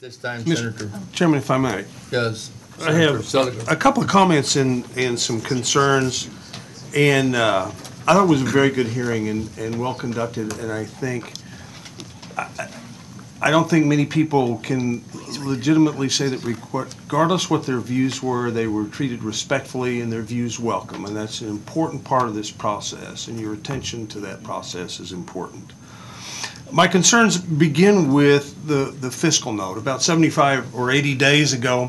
This time, Senator Chairman, if I might. Yes. I have Seliger. A couple of comments and some concerns, and I thought it was a very good hearing and well conducted, and I think I don't think many people can legitimately say that regardless what their views were, they were treated respectfully and their views welcome, and that's an important part of this process, and your attention to that process is important. My concerns begin with the fiscal note. About 75 or 80 days ago,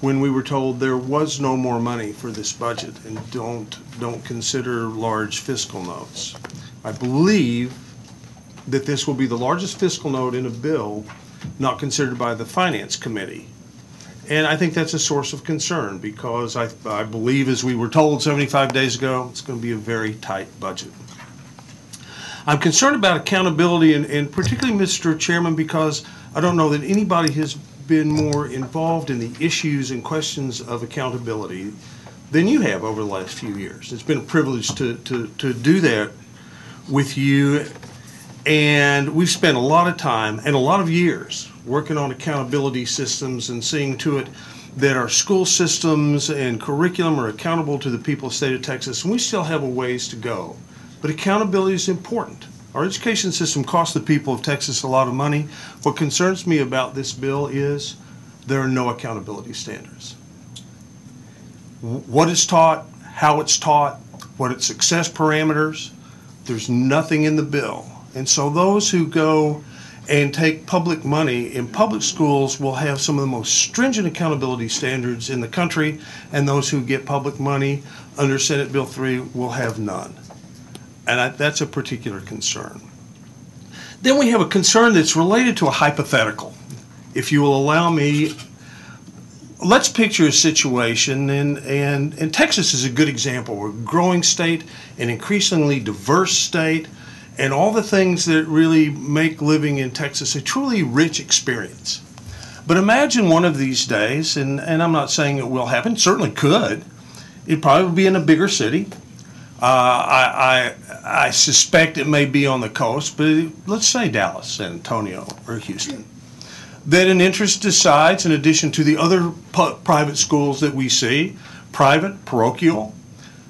when we were told there was no more money for this budget and don't consider large fiscal notes. I believe that this will be the largest fiscal note in a bill not considered by the Finance Committee. And I think that's a source of concern because I believe, as we were told 75 days ago, it's going to be a very tight budget. I'm concerned about accountability, and particularly, Mr. Chairman, because I don't know that anybody has been more involved in the issues and questions of accountability than you have over the last few years. It's been a privilege to do that with you, and we've spent a lot of time and a lot of years working on accountability systems and seeing to it that our school systems and curriculum are accountable to the people of the state of Texas, and we still have a ways to go. But accountability is important. Our education system costs the people of Texas a lot of money. What concerns me about this bill is there are no accountability standards. What is taught, how it's taught, what its success parameters, there's nothing in the bill. And so those who go and take public money in public schools will have some of the most stringent accountability standards in the country, and those who get public money under Senate Bill 3 will have none. And that's a particular concern. Then we have a concern that's related to a hypothetical. If you will allow me, let's picture a situation, and Texas is a good example. We're a growing state, an increasingly diverse state, and all the things that really make living in Texas a truly rich experience. But imagine one of these days, and I'm not saying it will happen, certainly could, it'd probably be in a bigger city. I suspect it may be on the coast, but let's say Dallas, San Antonio, or Houston, that an interest decides, in addition to the other private schools that we see, private, parochial,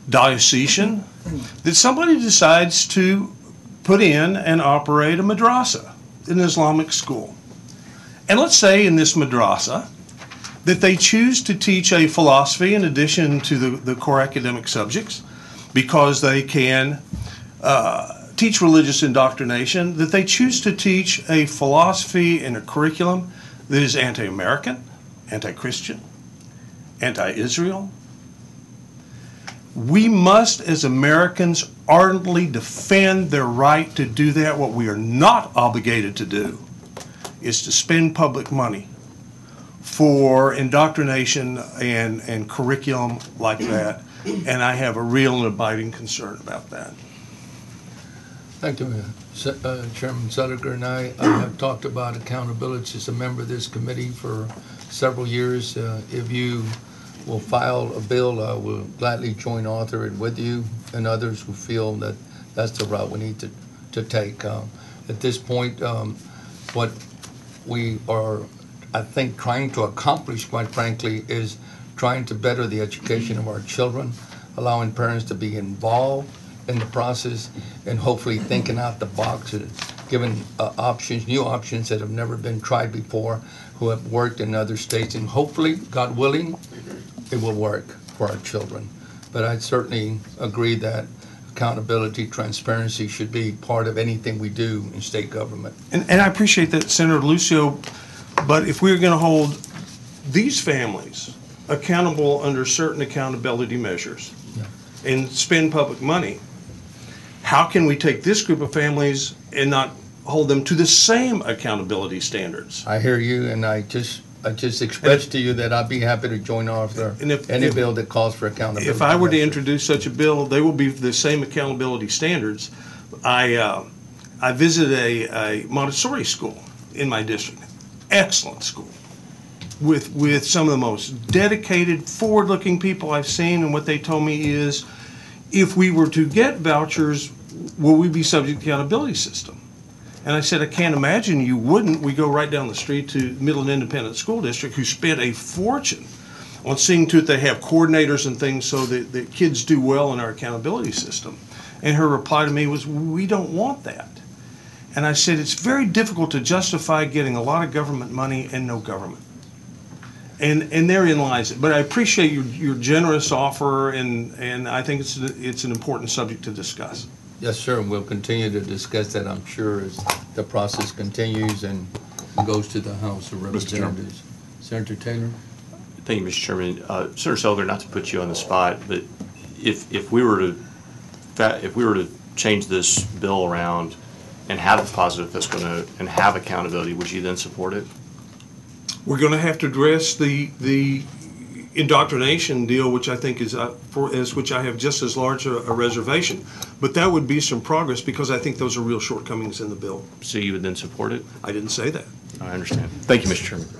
diocesan, that somebody decides to put in and operate a madrasa, an Islamic school. And let's say in this madrasa that they choose to teach a philosophy in addition to the core academic subjects, because they can teach religious indoctrination, that they choose to teach a philosophy and a curriculum that is anti-American, anti-Christian, anti-Israel. We must, as Americans, ardently defend their right to do that. What we are not obligated to do is to spend public money for indoctrination and curriculum like that. And I have a real and abiding concern about that. Thank you, Chairman Seliger, and I have talked about accountability as a member of this committee for several years. If you will file a bill, I will gladly join author it with you and others who feel that that's the route we need to take. At this point, what we are, I think, trying to accomplish, quite frankly, is trying to better the education of our children, allowing parents to be involved in the process, and hopefully thinking out the box, and giving options, new options that have never been tried before, who have worked in other states, and hopefully, God willing, it will work for our children. But I certainly agree that accountability, transparency should be part of anything we do in state government. And I appreciate that, Senator Lucio, but if we're going to hold these families accountable under certain accountability measures, yeah, and spend public money, how can we take this group of families and not hold them to the same accountability standards? I hear you, and I just express to you that I'd be happy to join off there any bill that calls for accountability. If I were to introduce such a bill, they will be the same accountability standards. I visited a Montessori school in my district, excellent school, with some of the most dedicated, forward-looking people I've seen, and what they told me is, if we were to get vouchers, will we be subject to the accountability system? And I said, I can't imagine you wouldn't. We go right down the street to Midland Independent School District, who spent a fortune on seeing to it they have coordinators and things so that, kids do well in our accountability system. And her reply to me was, we don't want that. And I said, it's very difficult to justify getting a lot of government money and no government. And therein lies it. But I appreciate your generous offer, and I think it's an important subject to discuss. Yes, sir, and we'll continue to discuss that, I'm sure, as the process continues and goes to the House of Representatives. Senator Taylor? Thank you, Mr. Chairman. Senator Seliger, not to put you on the spot, but if we were to change this bill around and have a positive fiscal note and have accountability, would you then support it? We're going to have to address the indoctrination deal, which I think is which I have just as large a reservation, but that would be some progress because I think those are real shortcomings in the bill. So you would then support it? I didn't say that. I understand. Thank you, Mr. Chairman.